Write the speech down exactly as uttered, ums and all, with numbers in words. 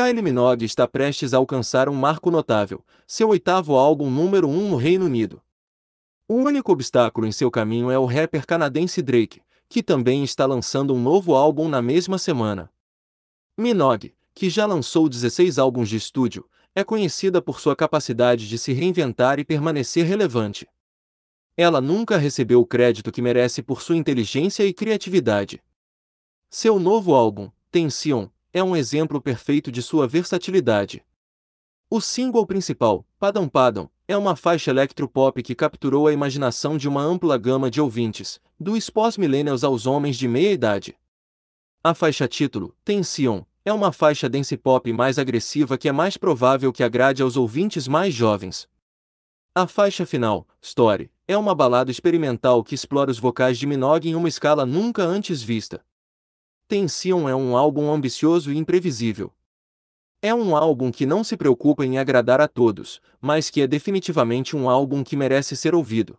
Kylie Minogue está prestes a alcançar um marco notável, seu oitavo álbum número um no Reino Unido. O único obstáculo em seu caminho é o rapper canadense Drake, que também está lançando um novo álbum na mesma semana. Minogue, que já lançou dezesseis álbuns de estúdio, é conhecida por sua capacidade de se reinventar e permanecer relevante. Ela nunca recebeu o crédito que merece por sua inteligência e criatividade. Seu novo álbum, Tension, é um exemplo perfeito de sua versatilidade. O single principal, Padam Padam, é uma faixa electropop que capturou a imaginação de uma ampla gama de ouvintes, dos pós-millennials aos homens de meia-idade. A faixa título, Tension, é uma faixa dance pop mais agressiva que é mais provável que agrade aos ouvintes mais jovens. A faixa final, Story, é uma balada experimental que explora os vocais de Minogue em uma escala nunca antes vista. Tension é um álbum ambicioso e imprevisível. É um álbum que não se preocupa em agradar a todos, mas que é definitivamente um álbum que merece ser ouvido.